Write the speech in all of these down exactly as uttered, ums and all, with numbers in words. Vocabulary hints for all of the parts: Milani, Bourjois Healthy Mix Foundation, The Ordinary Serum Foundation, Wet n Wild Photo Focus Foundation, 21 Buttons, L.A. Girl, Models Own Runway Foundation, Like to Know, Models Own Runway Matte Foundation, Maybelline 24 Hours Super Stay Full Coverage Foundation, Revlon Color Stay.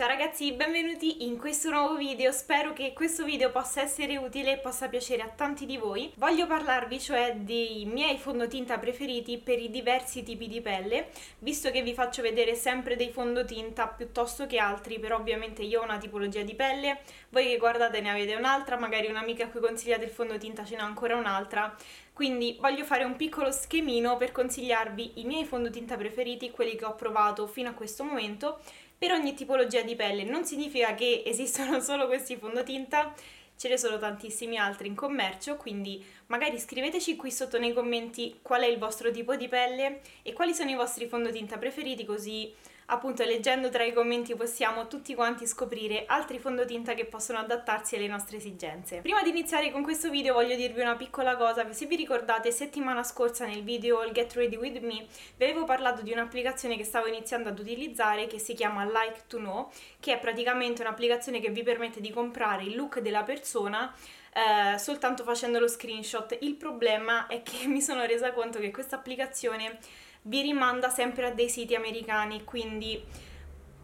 Ciao ragazzi, benvenuti in questo nuovo video, spero che questo video possa essere utile e possa piacere a tanti di voi. Voglio parlarvi cioè dei miei fondotinta preferiti per i diversi tipi di pelle, visto che vi faccio vedere sempre dei fondotinta piuttosto che altri, però ovviamente io ho una tipologia di pelle, voi che guardate ne avete un'altra, magari un'amica a cui consigliate il fondotinta ce n'ha ancora un'altra. Quindi voglio fare un piccolo schemino per consigliarvi i miei fondotinta preferiti, quelli che ho provato fino a questo momento, per ogni tipologia di pelle. Non significa che esistono solo questi fondotinta, ce ne sono tantissimi altri in commercio, quindi magari scriveteci qui sotto nei commenti qual è il vostro tipo di pelle e quali sono i vostri fondotinta preferiti, così appunto leggendo tra i commenti possiamo tutti quanti scoprire altri fondotinta che possono adattarsi alle nostre esigenze. Prima di iniziare con questo video voglio dirvi una piccola cosa. Se vi ricordate, settimana scorsa nel video il Get Ready With Me vi avevo parlato di un'applicazione che stavo iniziando ad utilizzare che si chiama Like to Know, che è praticamente un'applicazione che vi permette di comprare il look della persona Persona, eh, soltanto facendo lo screenshot. Il problema è che mi sono resa conto che questa applicazione vi rimanda sempre a dei siti americani, quindi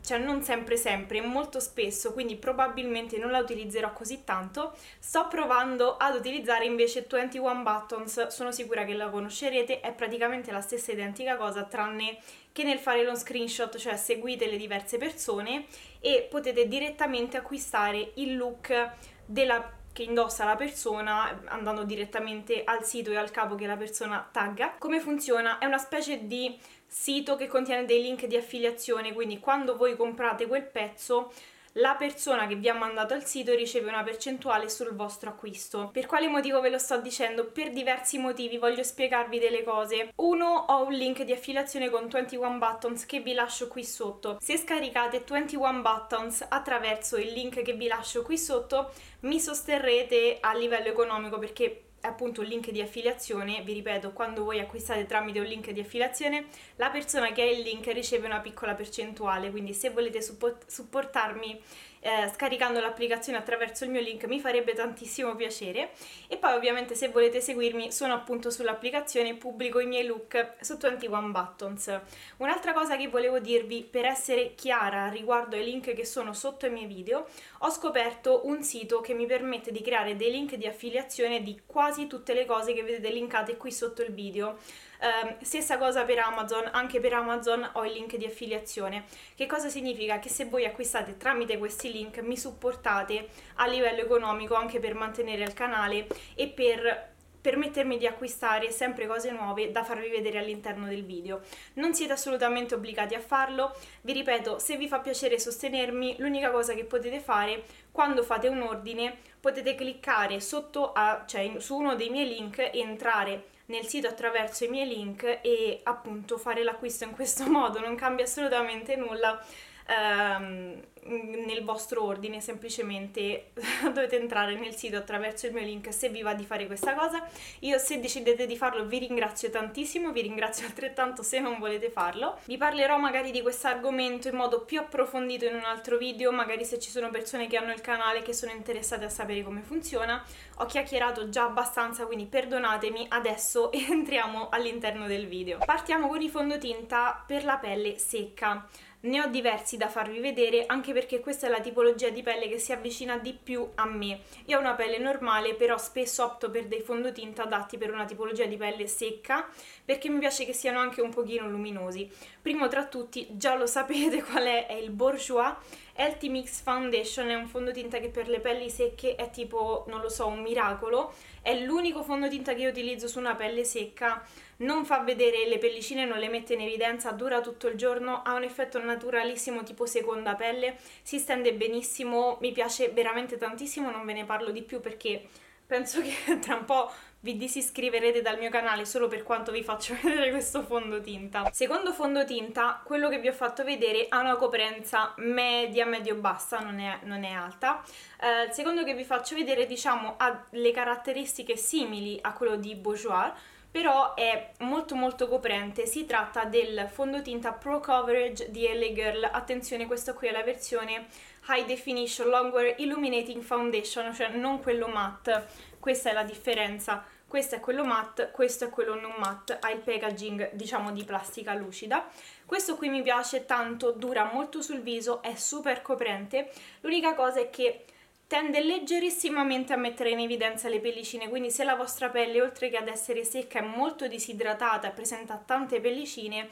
cioè non sempre sempre, molto spesso, quindi probabilmente non la utilizzerò così tanto. Sto provando ad utilizzare invece ventuno Buttons, sono sicura che la conoscerete, è praticamente la stessa identica cosa, tranne che nel fare lo screenshot, cioè seguite le diverse persone e potete direttamente acquistare il look della che indossa la persona andando direttamente al sito e al capo che la persona tagga. Come funziona? È una specie di sito che contiene dei link di affiliazione, quindi quando voi comprate quel pezzo la persona che vi ha mandato al sito riceve una percentuale sul vostro acquisto. Per quale motivo ve lo sto dicendo? Per diversi motivi, voglio spiegarvi delle cose. Uno, ho un link di affiliazione con ventuno Buttons che vi lascio qui sotto. Se scaricate ventuno Buttons attraverso il link che vi lascio qui sotto, mi sosterrete a livello economico, perché appunto il link di affiliazione, vi ripeto, quando voi acquistate tramite un link di affiliazione la persona che ha il link riceve una piccola percentuale, quindi se volete supportarmi eh, scaricando l'applicazione attraverso il mio link mi farebbe tantissimo piacere. E poi ovviamente se volete seguirmi sono appunto sull'applicazione, pubblico i miei look su ventuno Buttons. Un'altra cosa che volevo dirvi, per essere chiara riguardo ai link che sono sotto i miei video, ho scoperto un sito che mi permette di creare dei link di affiliazione di quasi tutte le cose che vedete linkate qui sotto il video. Eh, stessa cosa per Amazon, anche per Amazon ho il link di affiliazione. Che cosa significa? Che se voi acquistate tramite questi link mi supportate a livello economico anche per mantenere il canale e per permettermi di acquistare sempre cose nuove da farvi vedere all'interno del video. Non siete assolutamente obbligati a farlo, vi ripeto, se vi fa piacere sostenermi, l'unica cosa che potete fare quando fate un ordine, potete cliccare sotto a, cioè su uno dei miei link e entrare nel sito attraverso i miei link e appunto fare l'acquisto in questo modo, non cambia assolutamente nulla ehm, nel vostro ordine, semplicemente dovete entrare nel sito attraverso il mio link se vi va di fare questa cosa. Io, se decidete di farlo, vi ringrazio tantissimo, vi ringrazio altrettanto se non volete farlo. Vi parlerò magari di questo argomento in modo più approfondito in un altro video, magari se ci sono persone che hanno il canale che sono interessate a sapere come funziona. Ho chiacchierato già abbastanza, quindi perdonatemi, adesso entriamo all'interno del video. Partiamo con i fondotinta per la pelle secca. Ne ho diversi da farvi vedere, anche perché questa è la tipologia di pelle che si avvicina di più a me. Io ho una pelle normale, però spesso opto per dei fondotinta adatti per una tipologia di pelle secca, perché mi piace che siano anche un pochino luminosi. Primo tra tutti, già lo sapete qual è, è il Bourjois Healthy Mix Foundation, è un fondotinta che per le pelli secche è tipo, non lo so, un miracolo. È l'unico fondotinta che io utilizzo su una pelle secca, non fa vedere le pellicine, non le mette in evidenza, dura tutto il giorno, ha un effetto naturalissimo tipo seconda pelle, si stende benissimo, mi piace veramente tantissimo, non ve ne parlo di più perché penso che tra un po' vi disiscriverete dal mio canale solo per quanto vi faccio vedere questo fondotinta. Secondo fondotinta, quello che vi ho fatto vedere ha una coprenza media, medio-bassa, non è, non è alta. Eh, il secondo che vi faccio vedere, diciamo, ha le caratteristiche simili a quello di Bourjois, però è molto molto coprente. Si tratta del fondotinta Pro Coverage di L A. Girl. Attenzione, questa qui è la versione High Definition Longwear Illuminating Foundation, cioè non quello matte. Questa è la differenza. Questo è quello matte, questo è quello non matte, ha il packaging, diciamo, di plastica lucida. Questo qui mi piace tanto, dura molto sul viso, è super coprente. L'unica cosa è che tende leggerissimamente a mettere in evidenza le pellicine, quindi se la vostra pelle, oltre che ad essere secca, è molto disidratata e presenta tante pellicine,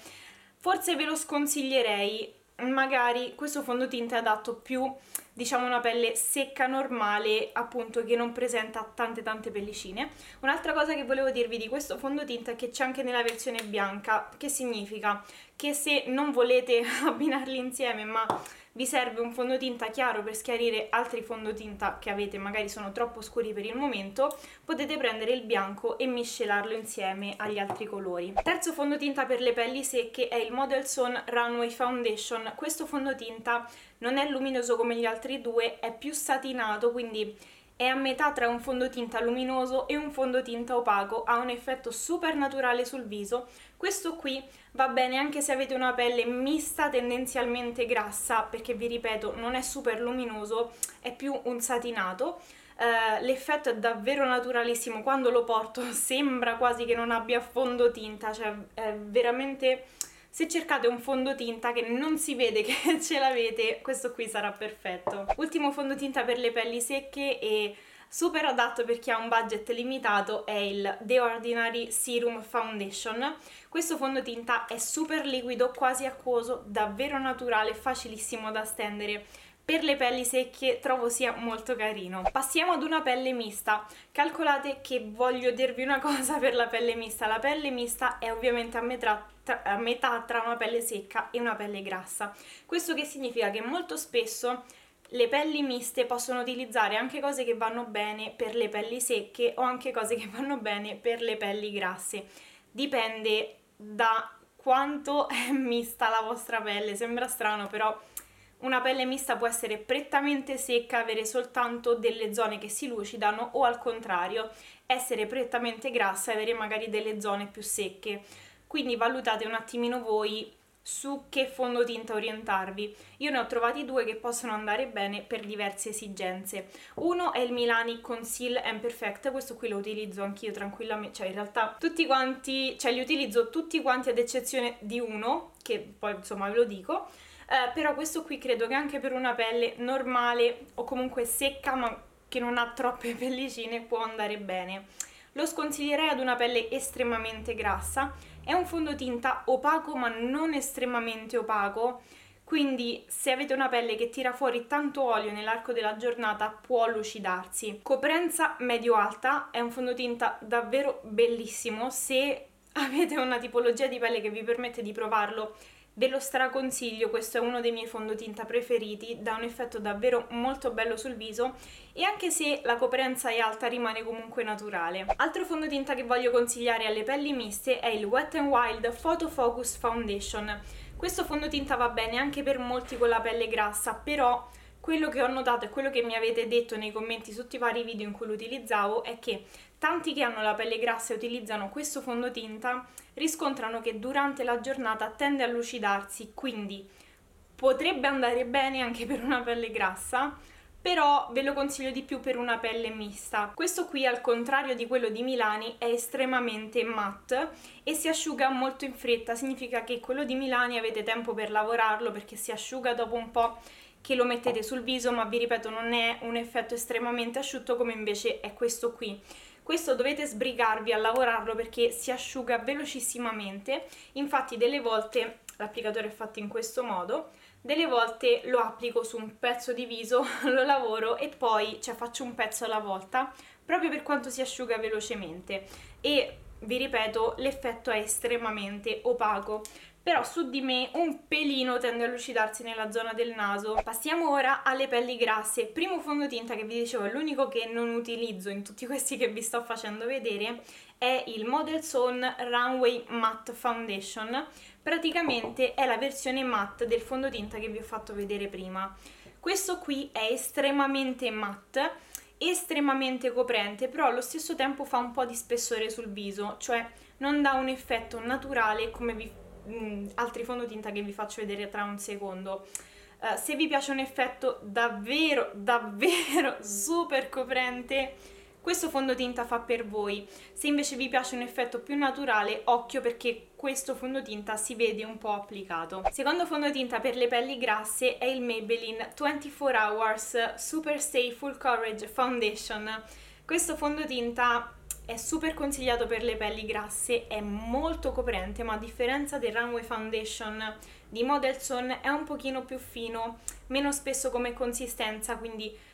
forse ve lo sconsiglierei. Magari questo fondotinta è adatto più, diciamo, una pelle secca normale, appunto, che non presenta tante tante pellicine. Un'altra cosa che volevo dirvi di questo fondotinta è che c'è anche nella versione bianca, che significa che se non volete abbinarli insieme ma vi serve un fondotinta chiaro per schiarire altri fondotinta che avete, magari sono troppo scuri per il momento, potete prendere il bianco e miscelarlo insieme agli altri colori. Terzo fondotinta per le pelli secche è il Models Own Runway Foundation. Questo fondotinta non è luminoso come gli altri due, è più satinato, quindi è a metà tra un fondotinta luminoso e un fondotinta opaco, ha un effetto super naturale sul viso. Questo qui va bene anche se avete una pelle mista, tendenzialmente grassa, perché vi ripeto non è super luminoso, è più un satinato. Uh, l'effetto è davvero naturalissimo, quando lo porto sembra quasi che non abbia fondotinta, cioè è veramente... Se cercate un fondotinta che non si vede che ce l'avete, questo qui sarà perfetto. Ultimo fondotinta per le pelli secche e super adatto per chi ha un budget limitato è il The Ordinary Serum Foundation. Questo fondotinta è super liquido, quasi acquoso, davvero naturale, facilissimo da stendere. Per le pelli secche trovo sia molto carino. Passiamo ad una pelle mista. Calcolate che voglio dirvi una cosa per la pelle mista. La pelle mista è ovviamente a metà, tra, a metà tra una pelle secca e una pelle grassa. Questo che significa che molto spesso le pelli miste possono utilizzare anche cose che vanno bene per le pelli secche o anche cose che vanno bene per le pelli grasse. Dipende da quanto è mista la vostra pelle. Sembra strano, però una pelle mista può essere prettamente secca, avere soltanto delle zone che si lucidano, o al contrario, essere prettamente grassa e avere magari delle zone più secche. Quindi valutate un attimino voi su che fondotinta orientarvi. Io ne ho trovati due che possono andare bene per diverse esigenze. Uno è il Milani Conceal and Perfect, questo qui lo utilizzo anch'io tranquillamente, cioè in realtà tutti quanti, cioè li utilizzo tutti quanti ad eccezione di uno, che poi insomma ve lo dico. Uh, però questo qui credo che anche per una pelle normale o comunque secca ma che non ha troppe pellicine può andare bene. Lo sconsiglierei ad una pelle estremamente grassa. È un fondotinta opaco ma non estremamente opaco, quindi se avete una pelle che tira fuori tanto olio nell'arco della giornata può lucidarsi. Coprenza medio-alta, è un fondotinta davvero bellissimo. Se avete una tipologia di pelle che vi permette di provarlo, ve lo straconsiglio, questo è uno dei miei fondotinta preferiti, dà un effetto davvero molto bello sul viso e anche se la coprenza è alta rimane comunque naturale. Altro fondotinta che voglio consigliare alle pelli miste è il Wet n Wild Photo Focus Foundation. Questo fondotinta va bene anche per molti con la pelle grassa, però quello che ho notato e quello che mi avete detto nei commenti sotto i vari video in cui lo utilizzavo è che tanti che hanno la pelle grassa e utilizzano questo fondotinta riscontrano che durante la giornata tende a lucidarsi, quindi potrebbe andare bene anche per una pelle grassa, però ve lo consiglio di più per una pelle mista. Questo qui, al contrario di quello di Milani, è estremamente matte e si asciuga molto in fretta, significa che quello di Milani avete tempo per lavorarlo perché si asciuga dopo un po' che lo mettete sul viso, ma vi ripeto non è un effetto estremamente asciutto come invece è questo qui. Questo dovete sbrigarvi a lavorarlo perché si asciuga velocissimamente, infatti delle volte l'applicatore è fatto in questo modo, delle volte lo applico su un pezzo di viso, lo lavoro e poi, cioè, faccio un pezzo alla volta proprio per quanto si asciuga velocemente e vi ripeto l'effetto è estremamente opaco. Però su di me un pelino tende a lucidarsi nella zona del naso. Passiamo ora alle pelli grasse. Primo fondotinta che vi dicevo è l'unico che non utilizzo in tutti questi che vi sto facendo vedere, è il Models Own Runway Matte Foundation. Praticamente è la versione matte del fondotinta che vi ho fatto vedere prima. Questo qui è estremamente matte, estremamente coprente, però allo stesso tempo fa un po' di spessore sul viso, cioè non dà un effetto naturale come vi altri fondotinta che vi faccio vedere tra un secondo. Uh, se vi piace un effetto davvero davvero super coprente, questo fondotinta fa per voi. Se invece vi piace un effetto più naturale, occhio, perché questo fondotinta si vede un po' applicato. Secondo fondotinta per le pelli grasse è il Maybelline ventiquattro Hours Super Stay Full Coverage Foundation. Questo fondotinta è super consigliato per le pelli grasse, è molto coprente, ma a differenza del Runway Foundation di Models Own è un pochino più fino, meno spesso come consistenza, quindi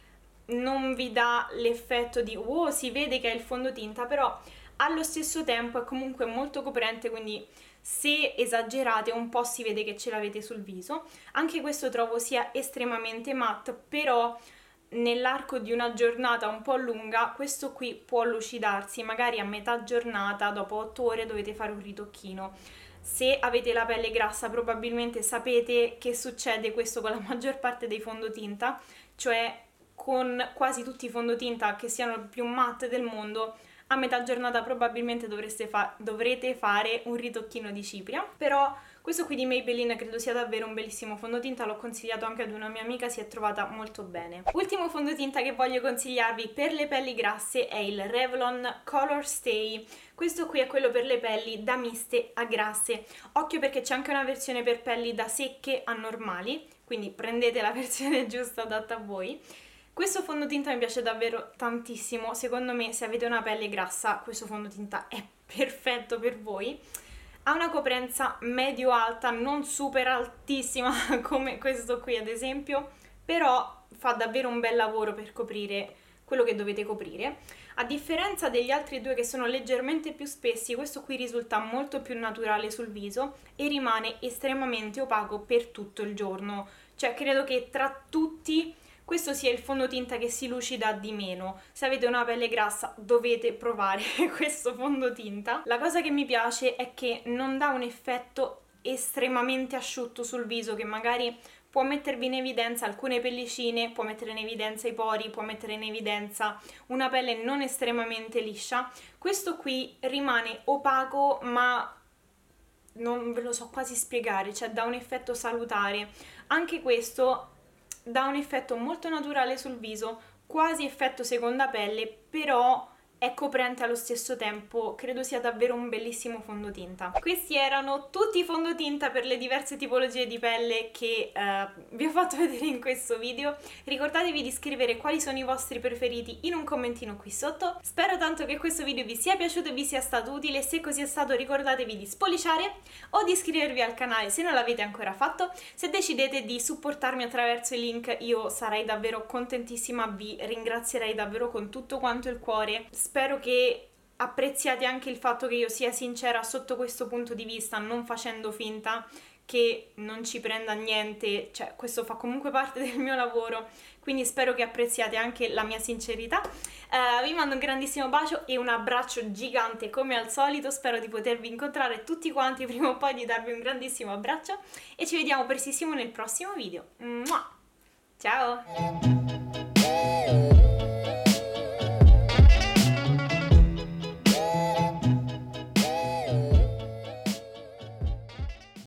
non vi dà l'effetto di wow, si vede che è il fondotinta, però allo stesso tempo è comunque molto coprente, quindi se esagerate un po' si vede che ce l'avete sul viso. Anche questo trovo sia estremamente matte, però nell'arco di una giornata un po' lunga questo qui può lucidarsi, magari a metà giornata dopo otto ore dovete fare un ritocchino. Se avete la pelle grassa probabilmente sapete che succede questo con la maggior parte dei fondotinta, cioè con quasi tutti i fondotinta che siano il più matte del mondo, a metà giornata probabilmente dovreste fa- dovrete fare un ritocchino di cipria. Però questo qui di Maybelline credo sia davvero un bellissimo fondotinta, l'ho consigliato anche ad una mia amica, si è trovata molto bene. Ultimo fondotinta che voglio consigliarvi per le pelli grasse è il Revlon Color Stay. Questo qui è quello per le pelli da miste a grasse. Occhio perché c'è anche una versione per pelli da secche a normali, quindi prendete la versione giusta adatta a voi. Questo fondotinta mi piace davvero tantissimo, secondo me se avete una pelle grassa questo fondotinta è perfetto per voi. Ha una coprenza medio-alta, non super altissima come questo qui ad esempio, però fa davvero un bel lavoro per coprire quello che dovete coprire. A differenza degli altri due che sono leggermente più spessi, questo qui risulta molto più naturale sul viso e rimane estremamente opaco per tutto il giorno. Cioè credo che tra tutti questo sia il fondotinta che si lucida di meno. Se avete una pelle grassa dovete provare questo fondotinta. La cosa che mi piace è che non dà un effetto estremamente asciutto sul viso, che magari può mettervi in evidenza alcune pellicine, può mettere in evidenza i pori, può mettere in evidenza una pelle non estremamente liscia. Questo qui rimane opaco, ma non ve lo so quasi spiegare, cioè dà un effetto salutare. Anche questo dà un effetto molto naturale sul viso, quasi effetto seconda pelle, però è coprente allo stesso tempo. Credo sia davvero un bellissimo fondotinta. Questi erano tutti i fondotinta per le diverse tipologie di pelle che eh, vi ho fatto vedere in questo video. Ricordatevi di scrivere quali sono i vostri preferiti in un commentino qui sotto. Spero tanto che questo video vi sia piaciuto e vi sia stato utile. Se così è stato, ricordatevi di spolliciare o di iscrivervi al canale se non l'avete ancora fatto. Se decidete di supportarmi attraverso i link io sarei davvero contentissima, vi ringrazierei davvero con tutto quanto il cuore. Spero che apprezziate anche il fatto che io sia sincera sotto questo punto di vista, non facendo finta che non ci prenda niente, cioè questo fa comunque parte del mio lavoro, quindi spero che apprezziate anche la mia sincerità. Uh, vi mando un grandissimo bacio e un abbraccio gigante come al solito, spero di potervi incontrare tutti quanti prima o poi, di darvi un grandissimo abbraccio e ci vediamo prestissimo nel prossimo video. Mua! Ciao!